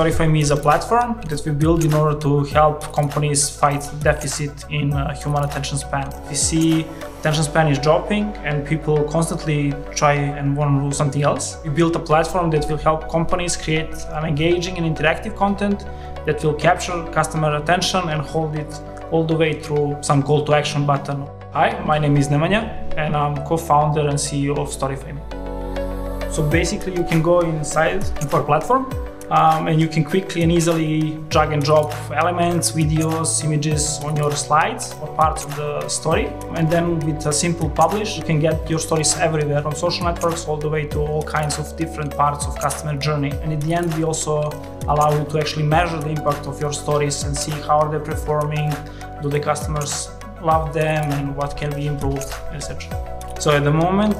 StorifyMe is a platform that we build in order to help companies fight deficit in human attention span. We see attention span is dropping and people constantly try and want to do something else. We built a platform that will help companies create an engaging and interactive content that will capture customer attention and hold it all the way through some call to action button. Hi, my name is Nemanja and I'm co-founder and CEO of StorifyMe. So basically you can go inside our platform and you can quickly and easily drag and drop elements, videos, images on your slides or parts of the story. And then with a simple publish, you can get your stories everywhere, on social networks all the way to all kinds of different parts of customer journey. And at the end, we also allow you to actually measure the impact of your stories and see how are they performing, do the customers love them, and what can be improved, etc. So at the moment,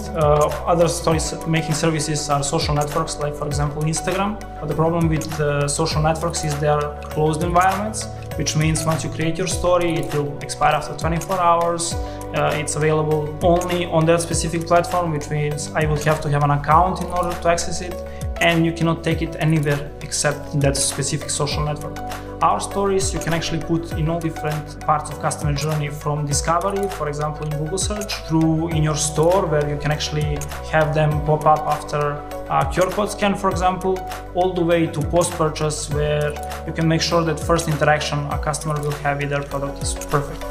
other story-making services are social networks, like for example Instagram. But the problem with social networks is they are closed environments, which means once you create your story, it will expire after 24 hours. It's available only on that specific platform, which means I will have to have an account in order to access it, and you cannot take it anywhere except that specific social network. Our stories you can actually put in all different parts of customer journey, from discovery, for example in Google search, through in your store where you can actually have them pop up after a QR code scan, for example, all the way to post-purchase where you can make sure that first interaction a customer will have with their product is perfect.